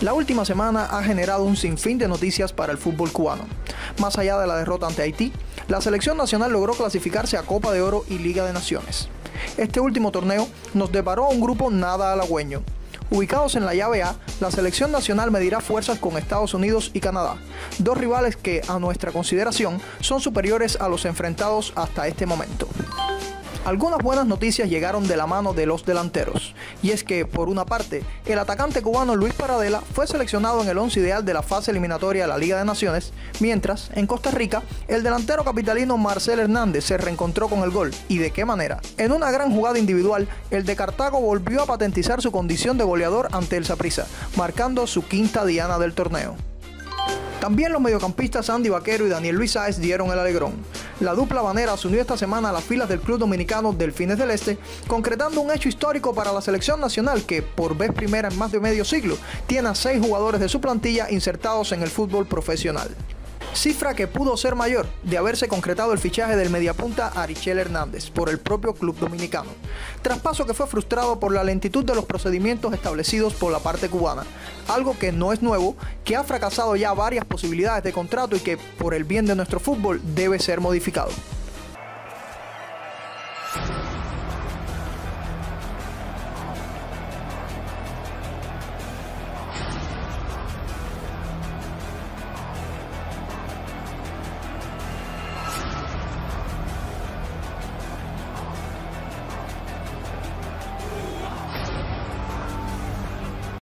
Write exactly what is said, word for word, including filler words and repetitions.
La última semana ha generado un sinfín de noticias para el fútbol cubano. Más allá de la derrota ante Haití, la selección nacional logró clasificarse a Copa de Oro y Liga de Naciones. Este último torneo nos deparó a un grupo nada halagüeño. Ubicados en la llave A, la selección nacional medirá fuerzas con Estados Unidos y Canadá, dos rivales que, a nuestra consideración, son superiores a los enfrentados hasta este momento. Algunas buenas noticias llegaron de la mano de los delanteros, y es que, por una parte, el atacante cubano Luis Paradela fue seleccionado en el once ideal de la fase eliminatoria de la Liga de Naciones, mientras, en Costa Rica, el delantero capitalino Marcel Hernández se reencontró con el gol, ¿y de qué manera? En una gran jugada individual, el de Cartago volvió a patentizar su condición de goleador ante el Saprissa, marcando su quinta diana del torneo. También los mediocampistas Andy Baquero y Daniel Luis Sáez dieron el alegrón. La dupla banera se unió esta semana a las filas del club dominicano Delfines del Este, concretando un hecho histórico para la selección nacional que, por vez primera en más de medio siglo, tiene a seis jugadores de su plantilla insertados en el fútbol profesional. Cifra que pudo ser mayor de haberse concretado el fichaje del mediapunta Aricheell Hernández por el propio club dominicano, traspaso que fue frustrado por la lentitud de los procedimientos establecidos por la parte cubana, algo que no es nuevo, que ha fracasado ya varias posibilidades de contrato y que, por el bien de nuestro fútbol, debe ser modificado.